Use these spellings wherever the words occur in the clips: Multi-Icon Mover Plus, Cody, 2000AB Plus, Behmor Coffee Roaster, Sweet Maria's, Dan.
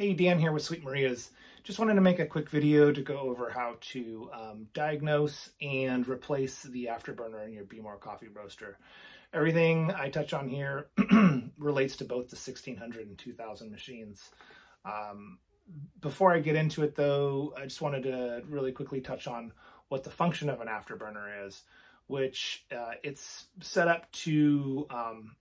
Hey, Dan here with Sweet Maria's. Just wanted to make a quick video to go over how to diagnose and replace the afterburner in your Behmor Coffee Roaster. Everything I touch on here relates to both the 1600 and 2000 machines. Before I get into it though, I just wanted to really quickly touch on what the function of an afterburner is, which it's set up to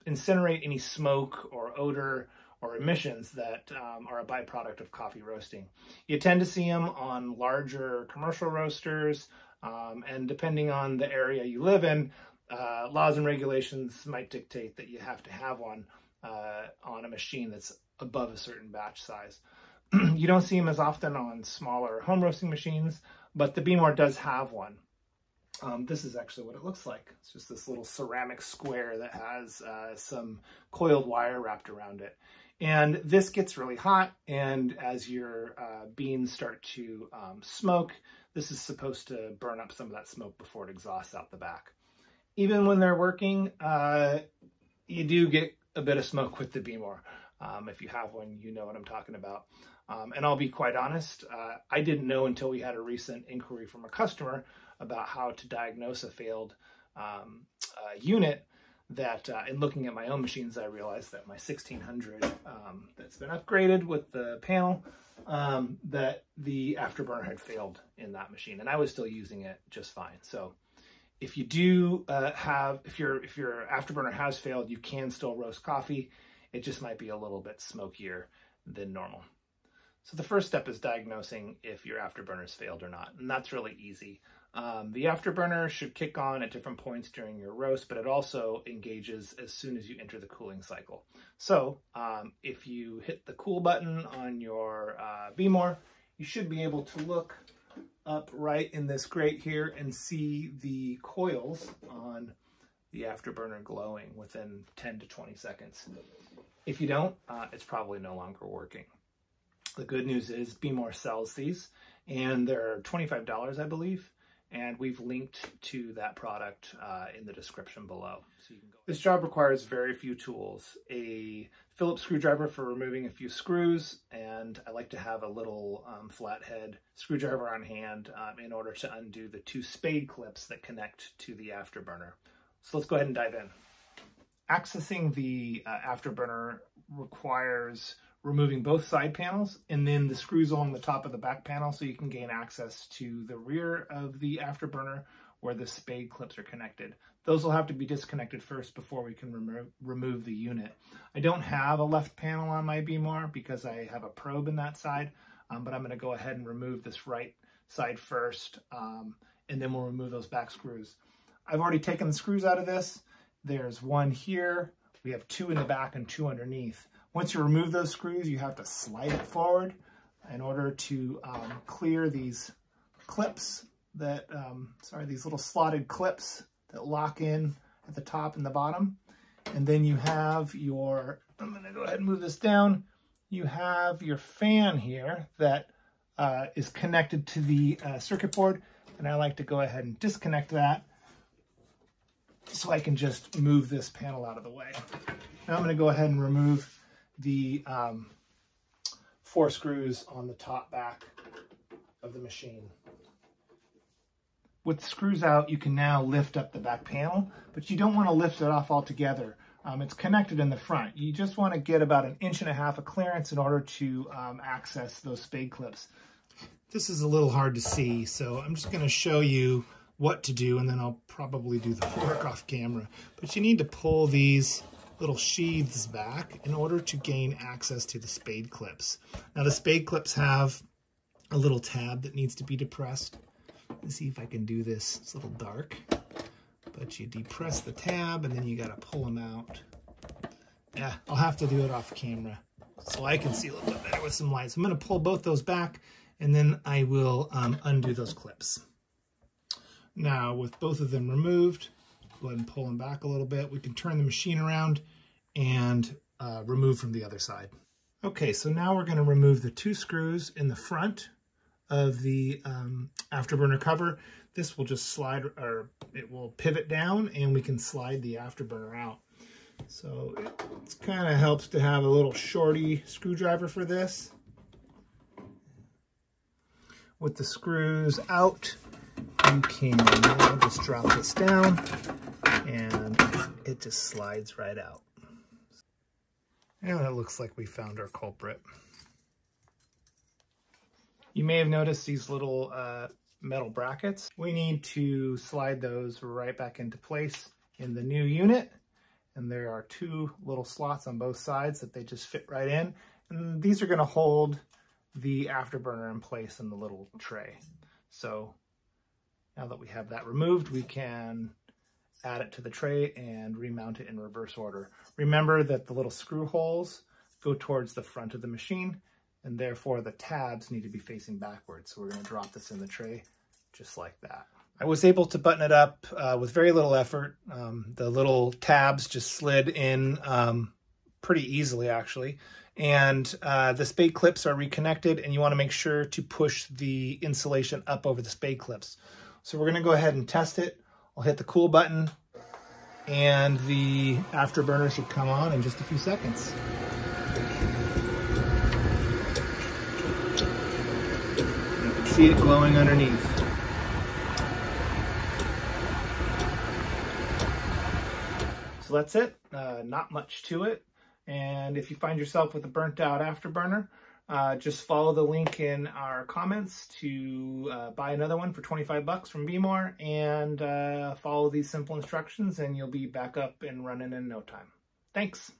incinerate any smoke or odor or emissions that are a byproduct of coffee roasting. You tend to see them on larger commercial roasters, and depending on the area you live in, laws and regulations might dictate that you have to have one on a machine that's above a certain batch size. You don't see them as often on smaller home roasting machines, but the Behmor does have one. This is actually what it looks like. It's just this little ceramic square that has some coiled wire wrapped around it. And this gets really hot, and as your beans start to smoke, this is supposed to burn up some of that smoke before it exhausts out the back. Even when they're working, you do get a bit of smoke with the Behmor. If you have one, you know what I'm talking about. And I'll be quite honest, I didn't know until we had a recent inquiry from a customer about how to diagnose a failed unit that in looking at my own machines, I realized that my 1600 that's been upgraded with the panel, that the afterburner had failed in that machine, and I was still using it just fine. So if you do if your afterburner has failed, you can still roast coffee. It just might be a little bit smokier than normal. So the first step is diagnosing if your afterburner's failed or not, and that's really easy. The afterburner should kick on at different points during your roast, but it also engages as soon as you enter the cooling cycle. So if you hit the cool button on your Behmor, you should be able to look up right in this grate here and see the coils on the afterburner glowing within 10 to 20 seconds. If you don't, it's probably no longer working. The good news is Behmor sells these, and they're $25, I believe. And we've linked to that product in the description below. So you can go. This job requires very few tools: a Phillips screwdriver for removing a few screws, and I like to have a little flathead screwdriver on hand in order to undo the two spade clips that connect to the afterburner. So let's go ahead and dive in. Accessing the afterburner requires removing both side panels and then the screws along the top of the back panel, so you can gain access to the rear of the afterburner where the spade clips are connected. Those will have to be disconnected first before we can remove the unit. I don't have a left panel on my Behmor because I have a probe in that side, but I'm going to go ahead and remove this right side first, and then we'll remove those back screws. I've already taken the screws out of this. There's one here. We have two in the back and two underneath. Once you remove those screws, you have to slide it forward in order to clear these clips that, these little slotted clips that lock in at the top and the bottom. And then you have your, I'm going to go ahead and move this down. You have your fan here that is connected to the circuit board. And I like to go ahead and disconnect that so I can just move this panel out of the way. Now I'm going to go ahead and remove the four screws on the top back of the machine. With the screws out, you can now lift up the back panel, but you don't want to lift it off altogether. It's connected in the front. You just want to get about 1.5 inches of clearance in order to access those spade clips. This is a little hard to see, so I'm just going to show you what to do, and then I'll probably do the work off camera. But you need to pull these little sheaths back in order to gain access to the spade clips. Now the spade clips have a little tab that needs to be depressed. Let's see if I can do this. It's a little dark, but you depress the tab and then you gotta pull them out. Yeah, I'll have to do it off camera so I can see a little bit better with some lights. I'm gonna pull both those back and then I will undo those clips. Now with both of them removed, go ahead and pull them back a little bit. We can turn the machine around and remove from the other side. Okay, so now we're going to remove the two screws in the front of the afterburner cover. This will just slide, or it will pivot down, and we can slide the afterburner out. So it kind of helps to have a little shorty screwdriver for this. with the screws out, you can just drop this down and it just slides right out. And it looks like we found our culprit. You may have noticed these little metal brackets. We need to slide those right back into place in the new unit. And there are two little slots on both sides that they just fit right in. And these are going to hold the afterburner in place in the little tray. So now that we have that removed, we can add it to the tray and remount it in reverse order. Remember that the little screw holes go towards the front of the machine, and therefore the tabs need to be facing backwards. So we're going to drop this in the tray just like that. I was able to button it up with very little effort. The little tabs just slid in pretty easily, actually. And the spade clips are reconnected, and you want to make sure to push the insulation up over the spade clips. So we're going to go ahead and test it. I'll hit the cool button, and the afterburner should come on in just a few seconds. You can see it glowing underneath. So that's it, not much to it. And if you find yourself with a burnt out afterburner, just follow the link in our comments to buy another one for 25 bucks from Behmor, and follow these simple instructions, and you'll be back up and running in no time. Thanks.